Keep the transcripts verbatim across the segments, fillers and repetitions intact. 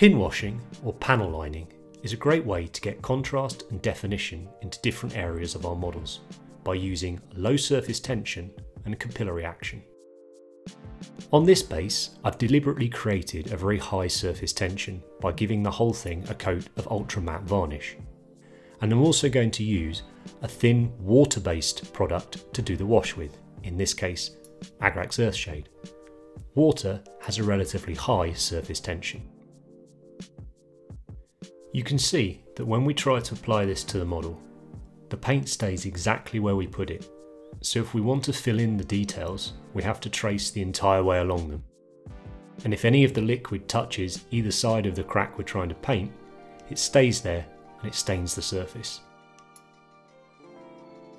Pin washing, or panel lining, is a great way to get contrast and definition into different areas of our models by using low surface tension and capillary action. On this base, I've deliberately created a very high surface tension by giving the whole thing a coat of ultra matte varnish. And I'm also going to use a thin water-based product to do the wash with, in this case, Agrax Earthshade. Water has a relatively high surface tension. You can see that when we try to apply this to the model, the paint stays exactly where we put it. So if we want to fill in the details, we have to trace the entire way along them. And if any of the liquid touches either side of the crack we're trying to paint, it stays there and it stains the surface.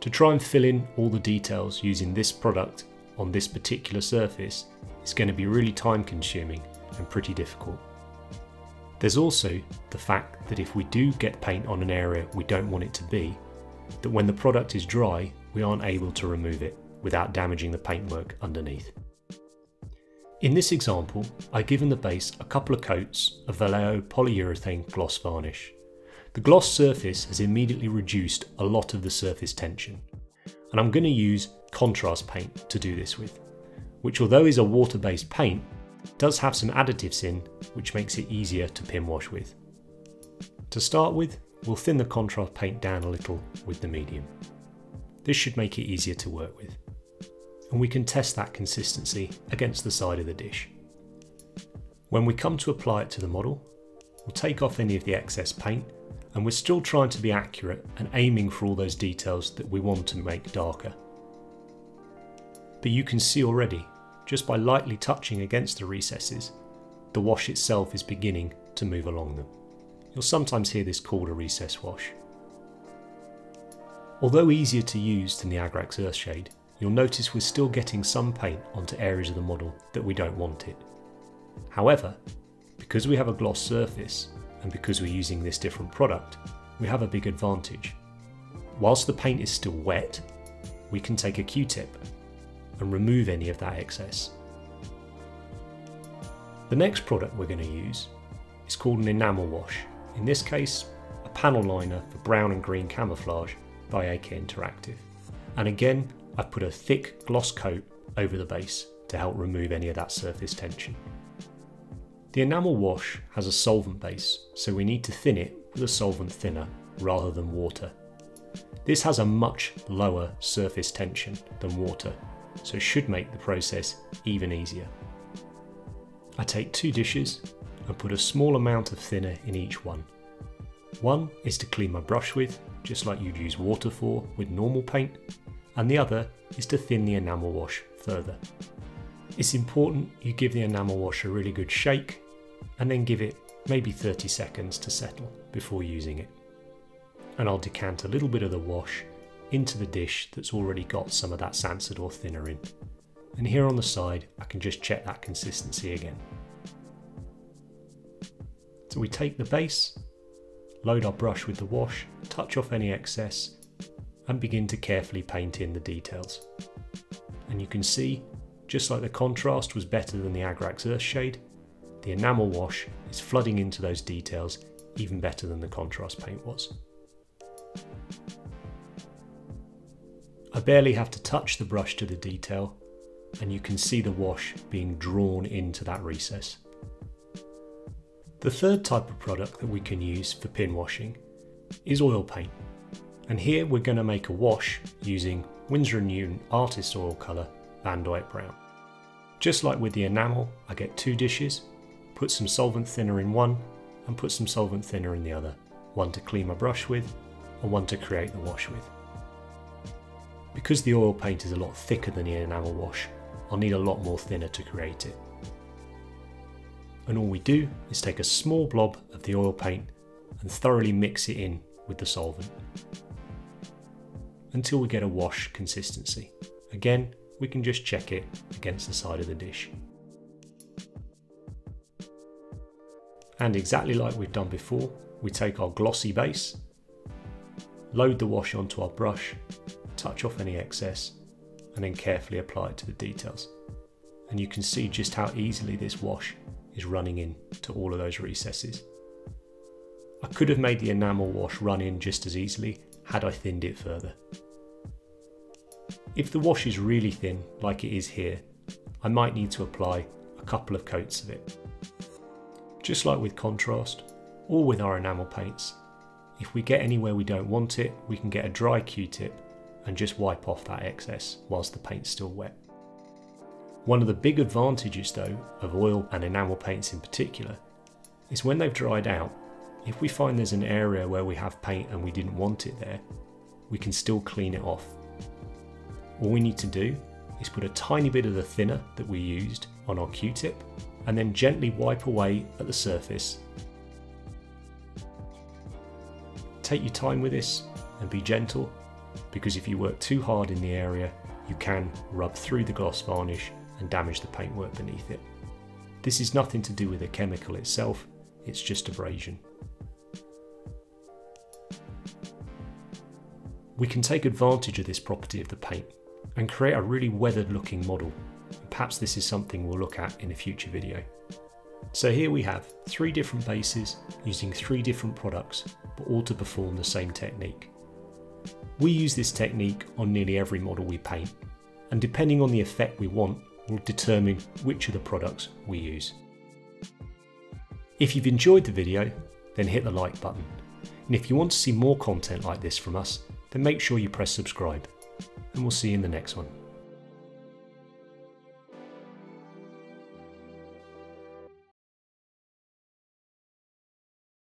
To try and fill in all the details using this product on this particular surface is going to be really time consuming and pretty difficult. There's also the fact that if we do get paint on an area we don't want it to be, that when the product is dry, we aren't able to remove it without damaging the paintwork underneath. In this example, I've given the base a couple of coats of Vallejo polyurethane gloss varnish. The gloss surface has immediately reduced a lot of the surface tension, and I'm going to use contrast paint to do this with, which although is a water-based paint, does have some additives in which makes it easier to pin wash with. To start with, we'll thin the contrast paint down a little with the medium. This should make it easier to work with, and we can test that consistency against the side of the dish. When we come to apply it to the model, we'll take off any of the excess paint, and we're still trying to be accurate and aiming for all those details that we want to make darker. But you can see already, just by lightly touching against the recesses, the wash itself is beginning to move along them. You'll sometimes hear this called a recess wash. Although easier to use than the Agrax Earthshade, you'll notice we're still getting some paint onto areas of the model that we don't want it. However, because we have a gloss surface, and because we're using this different product, we have a big advantage. Whilst the paint is still wet, we can take a Q-tip and remove any of that excess. The next product we're going to use is called an enamel wash, in this case, a panel liner for brown and green camouflage by A K Interactive. And again, I've put a thick gloss coat over the base to help remove any of that surface tension. The enamel wash has a solvent base, so we need to thin it with a solvent thinner rather than water. This has a much lower surface tension than water, so it should make the process even easier. I take two dishes and put a small amount of thinner in each one. One is to clean my brush with, just like you'd use water for with normal paint, and the other is to thin the enamel wash further. It's important you give the enamel wash a really good shake and then give it maybe thirty seconds to settle before using it. And I'll decant a little bit of the wash into the dish that's already got some of that Sansodor thinner in. And here on the side, I can just check that consistency again. So we take the base, load our brush with the wash, touch off any excess, and begin to carefully paint in the details. And you can see, just like the contrast was better than the Agrax Earthshade, the enamel wash is flooding into those details even better than the contrast paint was. I barely have to touch the brush to the detail, and you can see the wash being drawn into that recess. The third type of product that we can use for pin washing is oil paint, and here we're going to make a wash using Winsor and Newton Artist Oil Colour Van Dyke Brown. Just like with the enamel, I get two dishes, put some solvent thinner in one and put some solvent thinner in the other, one to clean my brush with and one to create the wash with. Because the oil paint is a lot thicker than the enamel wash, I'll need a lot more thinner to create it. And all we do is take a small blob of the oil paint and thoroughly mix it in with the solvent until we get a wash consistency. Again, we can just check it against the side of the dish. And exactly like we've done before, we take our glossy base, load the wash onto our brush, touch off any excess, and then carefully apply it to the details. And you can see just how easily this wash is running in to all of those recesses. I could have made the enamel wash run in just as easily had I thinned it further. If the wash is really thin, like it is here, I might need to apply a couple of coats of it. Just like with contrast, or with our enamel paints, if we get anywhere we don't want it, we can get a dry Q-tip and just wipe off that excess whilst the paint's still wet. One of the big advantages though, of oil and enamel paints in particular, is when they've dried out, if we find there's an area where we have paint and we didn't want it there, we can still clean it off. All we need to do is put a tiny bit of the thinner that we used on our Q-tip and then gently wipe away at the surface. Take your time with this and be gentle, because if you work too hard in the area, you can rub through the gloss varnish and damage the paintwork beneath it. This is nothing to do with the chemical itself, it's just abrasion. We can take advantage of this property of the paint and create a really weathered looking model. Perhaps this is something we'll look at in a future video. So here we have three different bases using three different products, but all to perform the same technique. We use this technique on nearly every model we paint, and depending on the effect we want, we'll determine which of the products we use. If you've enjoyed the video, then hit the like button. And if you want to see more content like this from us, then make sure you press subscribe, and we'll see you in the next one.